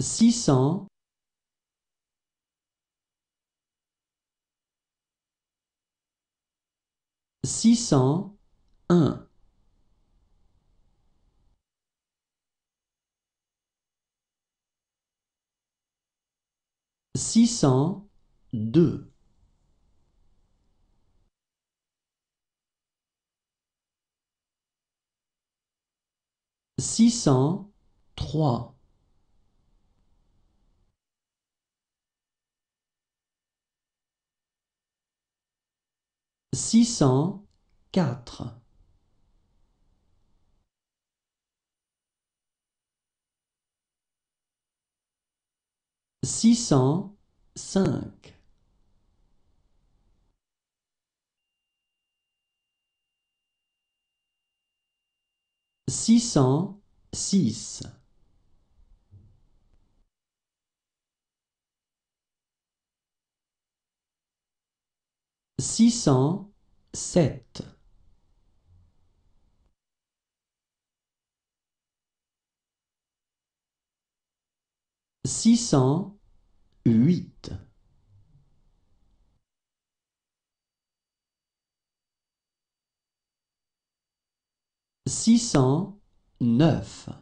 600 601 602 603 604 605 606 607 608 609 610 611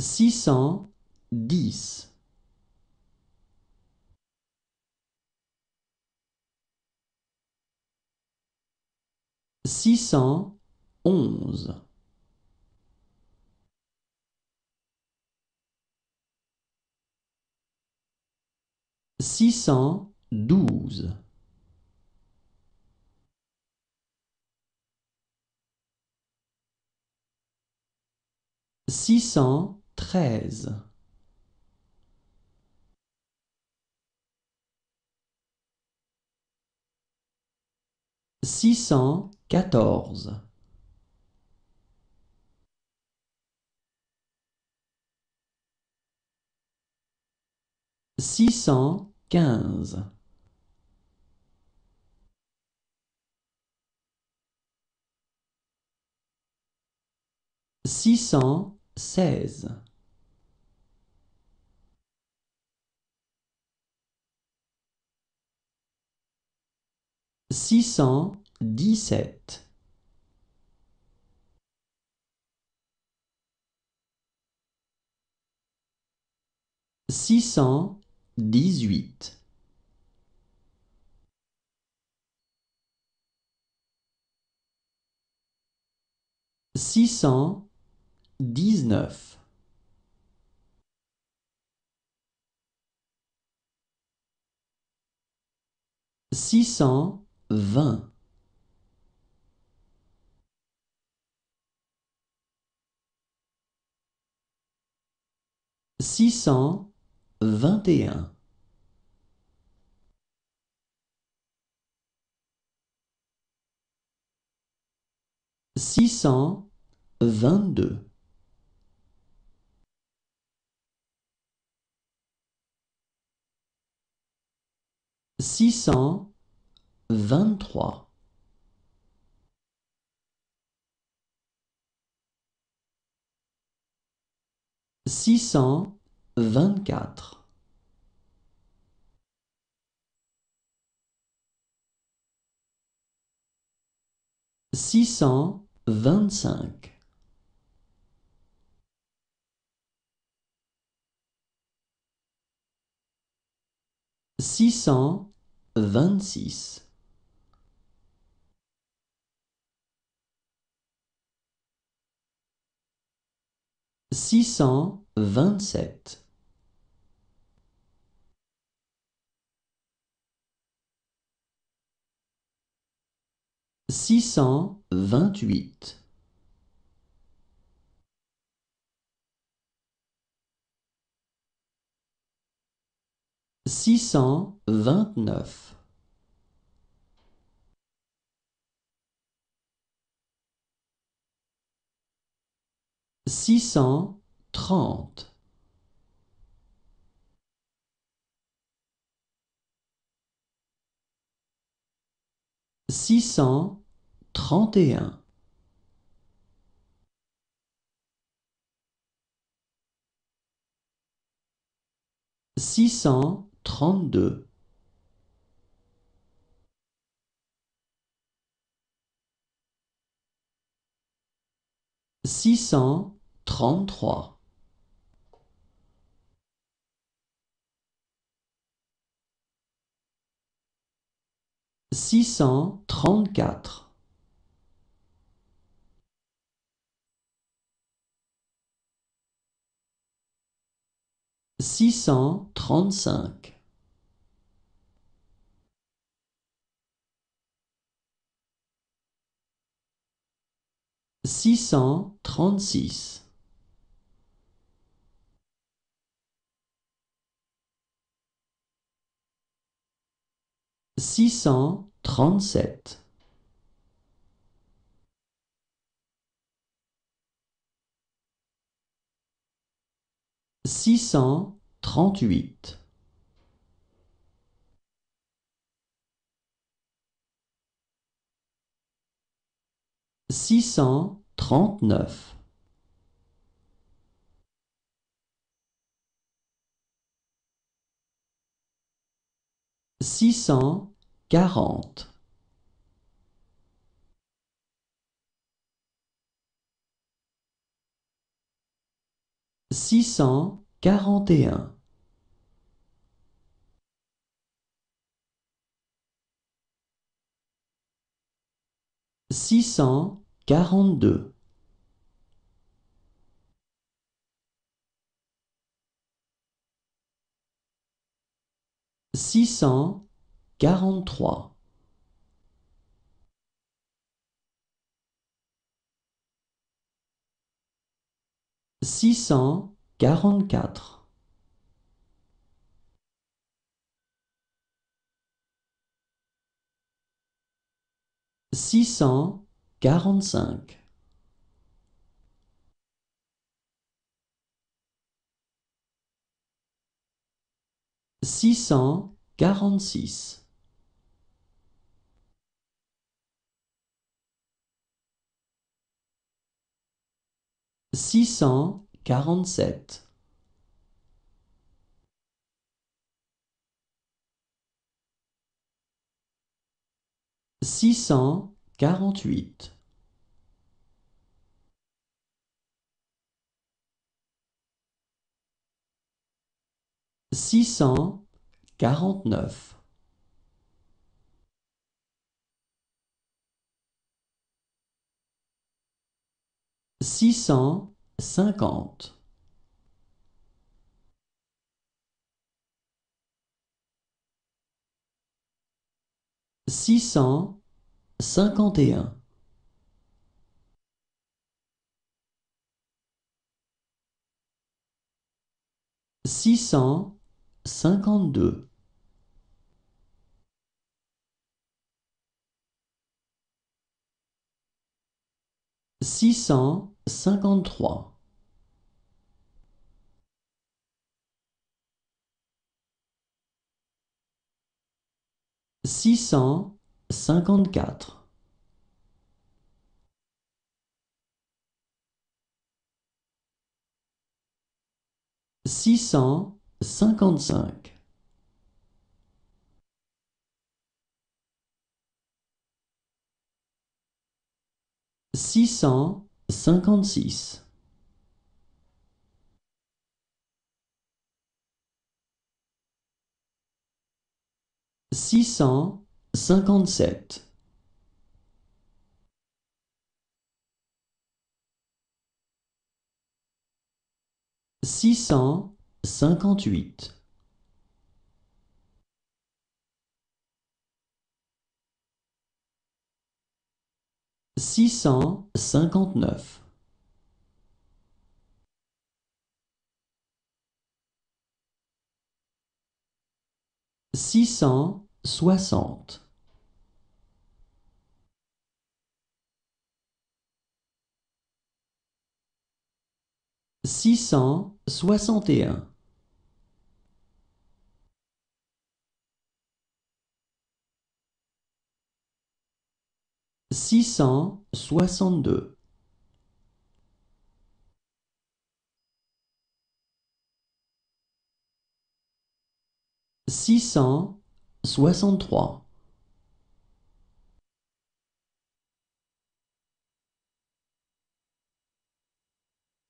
612 613 614 615 616 617 618 619 620 621 622 623 624 625 626 627 628 629 630 631 632. 633. 634. 635. 636. 637. 638. 639. 640. 641. 642. 643. 644. 645. 646. 647. 648. 649. 650. 651. 652. 653. 654. 655. 656. 657. 658. 659. 660. 661. 662. 663. . 664.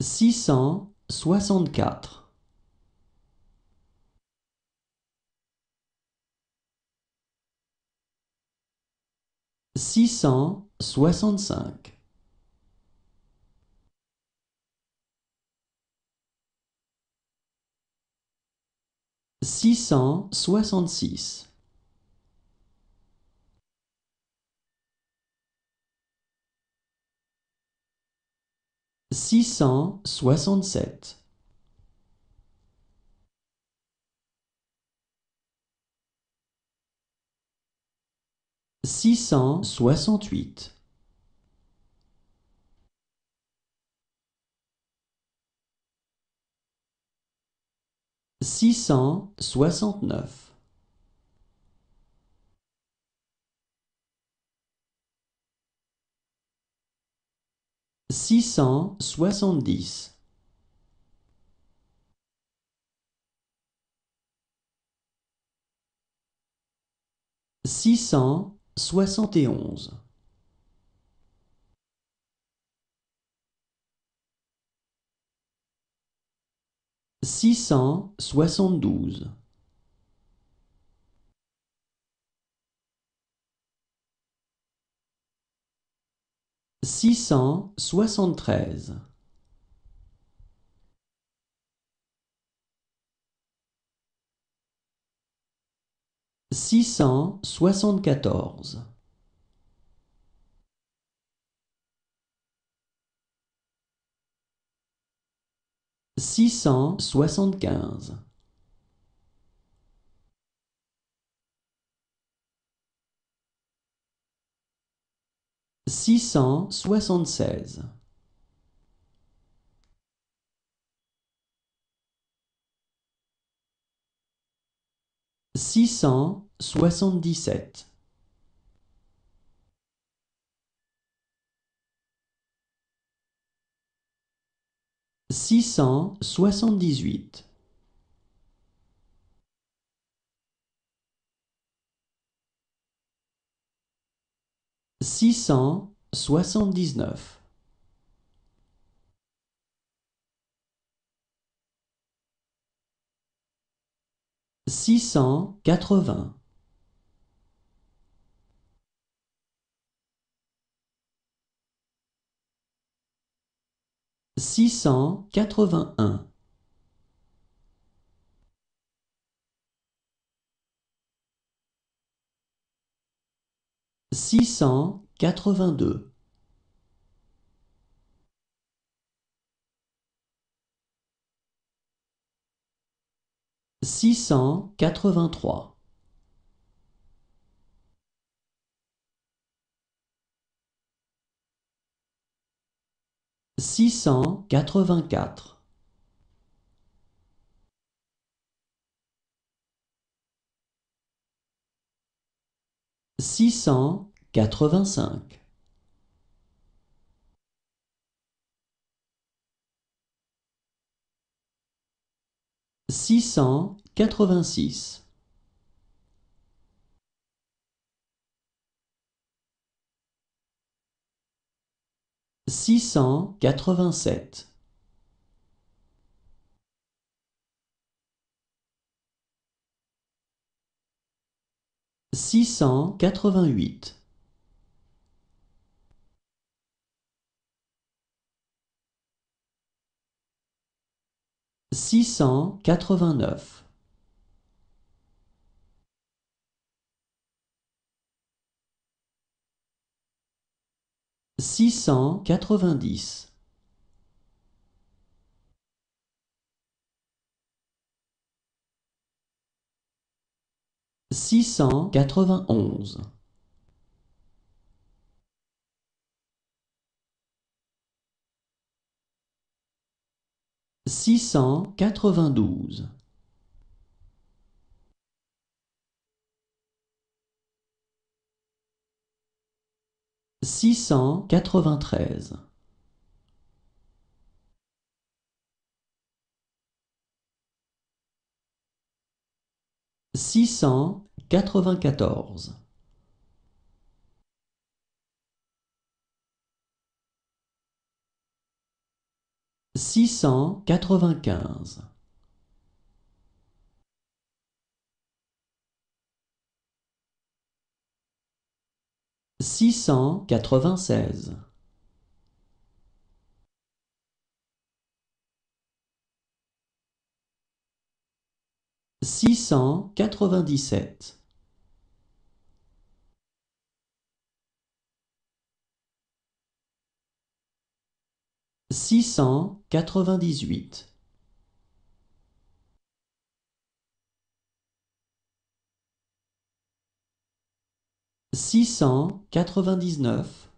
665. 666. 667. 668. 669. 670. 671. 672. 673. 674. 675. 676. 677. 678. 679. 680. 681. 682. 683. 684. 685. 686. 687. 688. 689. 690. 691. 692. 693. 694. 695. 696. 697. 698. 699.